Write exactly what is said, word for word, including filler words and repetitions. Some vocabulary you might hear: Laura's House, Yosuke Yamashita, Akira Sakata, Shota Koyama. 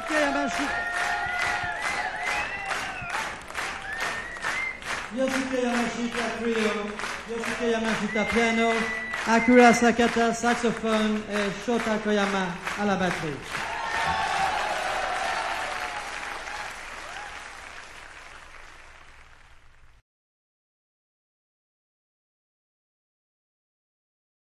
Yosuke Yamashita. Yosuke Yamashita trio, Yosuke Yamashita piano, Akira Sakata saxophone et Shota Koyama à la batterie.